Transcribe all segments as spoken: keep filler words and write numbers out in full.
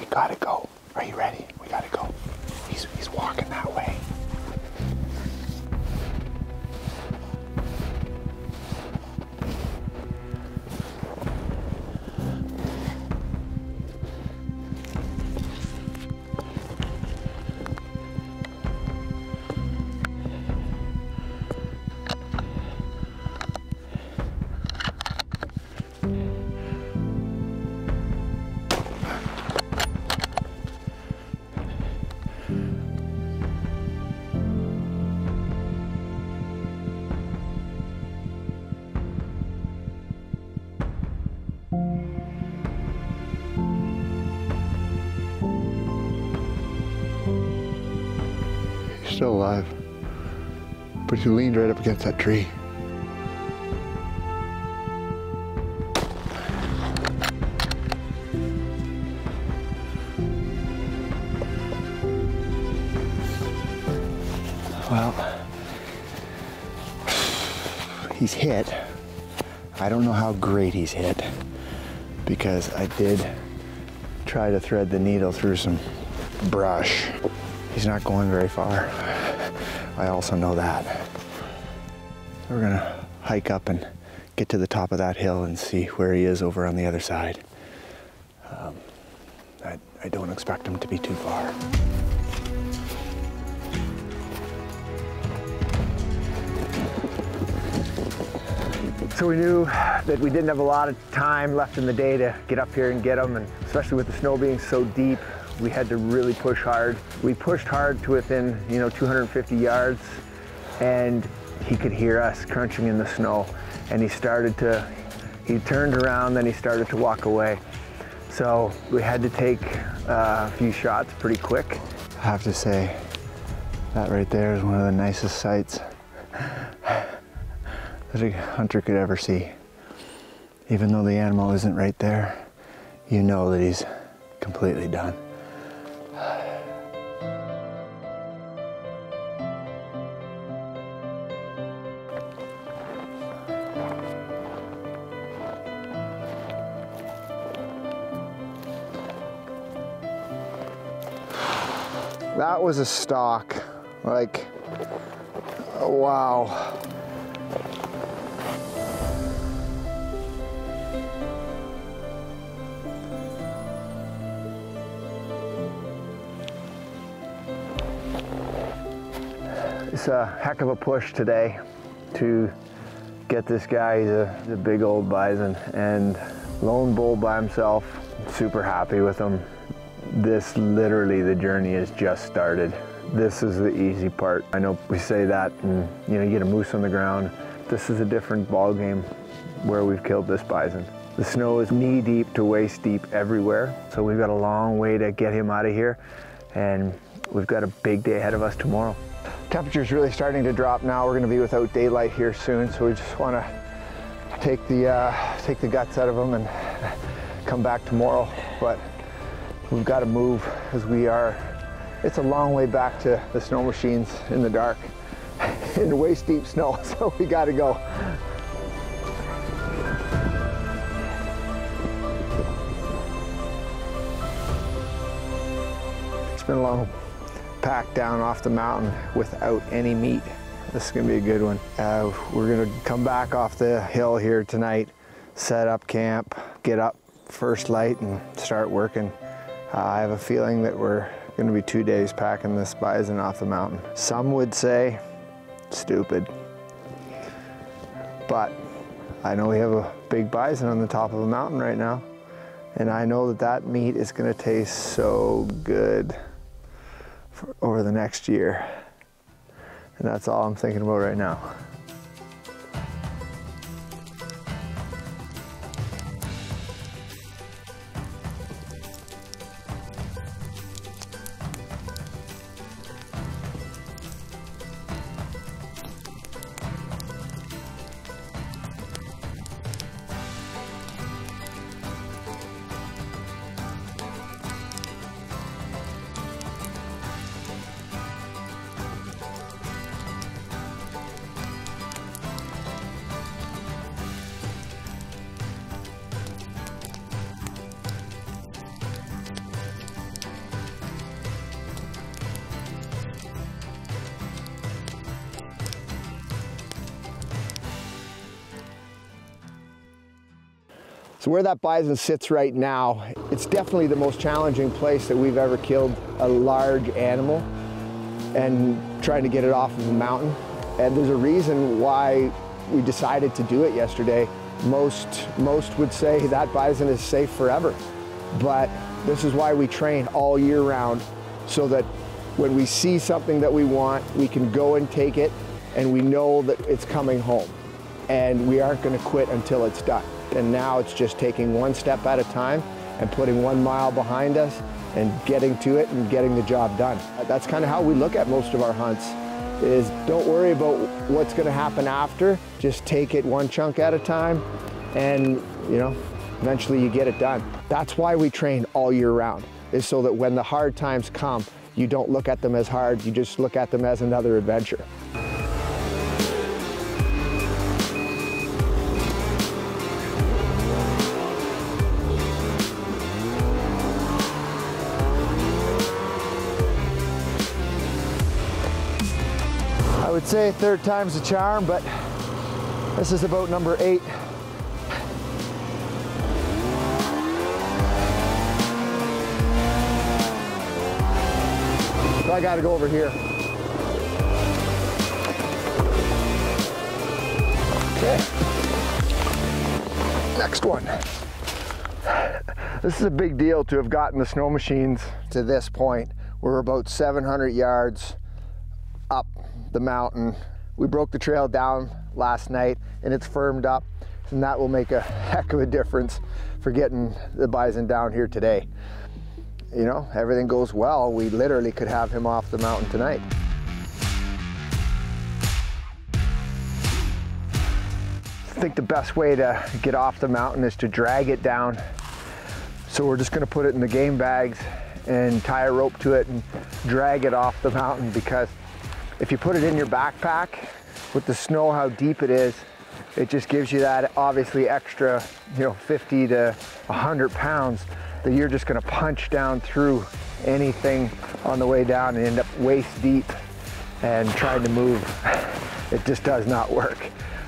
We gotta go. Are you ready? We gotta go. He's, he's walking that way. Still alive, but he leaned right up against that tree. Well, he's hit. I don't know how great he's hit because I did try to thread the needle through some brush. He's not going very far. I also know that. We're gonna hike up and get to the top of that hill and see where he is over on the other side. Um, I, I don't expect him to be too far. So we knew that we didn't have a lot of time left in the day to get up here and get him, and especially with the snow being so deep, we had to really push hard. We pushed hard to within, you know, two hundred fifty yards, and he could hear us crunching in the snow. And he started to, he turned around, then he started to walk away. So we had to take uh, a few shots pretty quick. I have to say, that right there is one of the nicest sights that a hunter could ever see. Even though the animal isn't right there, you know that he's completely done. That was a stalk, like, oh, wow. It's a heck of a push today to get this guy. He's a, he's a big old bison and lone bull by himself. Super happy with him. This literally, the journey has just started. This is the easy part. I know we say that, and you know, you get a moose on the ground. This is a different ball game where we've killed this bison. The snow is knee deep to waist deep everywhere, so we've got a long way to get him out of here, and we've got a big day ahead of us tomorrow. Temperature's really starting to drop now. We're gonna be without daylight here soon, so we just wanna take the, uh, take the guts out of him and come back tomorrow. But we've got to move because we are, it's a long way back to the snow machines in the dark, in waist deep snow, so we got to go. It's been a long pack down off the mountain without any meat. This is going to be a good one. Uh, we're going to come back off the hill here tonight, set up camp, get up first light and start working. Uh, I have a feeling that we're gonna be two days packing this bison off the mountain. Some would say stupid, but I know we have a big bison on the top of a mountain right now, and I know that that meat is gonna taste so good for over the next year. And that's all I'm thinking about right now. So where that bison sits right now, it's definitely the most challenging place that we've ever killed a large animal and trying to get it off of a mountain. And there's a reason why we decided to do it yesterday. Most, most would say that bison is safe forever, but this is why we train all year round, so that when we see something that we want, we can go and take it, and we know that it's coming home. And we aren't going to quit until it's done. And now it's just taking one step at a time and putting one mile behind us and getting to it and getting the job done. That's kind of how we look at most of our hunts, is don't worry about what's going to happen after, just take it one chunk at a time, and you know, eventually you get it done. That's why we train all year round, is so that when the hard times come, you don't look at them as hard, you just look at them as another adventure. I would say third time's a charm, but this is about number eight. So I gotta go over here. Okay, next one. This is a big deal to have gotten the snow machines to this point. We're about seven hundred yards up the mountain. We broke the trail down last night and it's firmed up, and that will make a heck of a difference for getting the bison down here today. You know, everything goes well, we literally could have him off the mountain tonight. I think the best way to get off the mountain is to drag it down. So we're just gonna put it in the game bags and tie a rope to it and drag it off the mountain, because if you put it in your backpack, with the snow, how deep it is, it just gives you that obviously extra, you know, fifty to a hundred pounds that you're just gonna punch down through anything on the way down and end up waist deep and trying to move. It just does not work.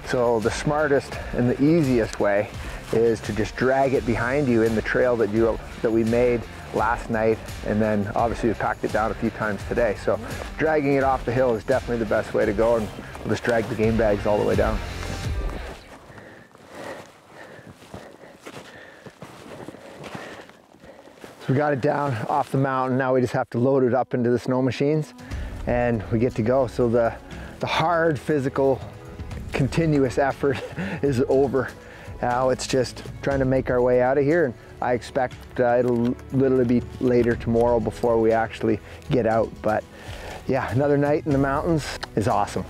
So the smartest and the easiest way is to just drag it behind you in the trail that you that we made last night, and then obviously we packed it down a few times today. So dragging it off the hill is definitely the best way to go, and we'll just drag the game bags all the way down. So we got it down off the mountain. Now we just have to load it up into the snow machines and we get to go. So the, the hard physical continuous effort is over. Now it's just trying to make our way out of here. And I expect uh, it'll literally be later tomorrow before we actually get out. But yeah, another night in the mountains is awesome.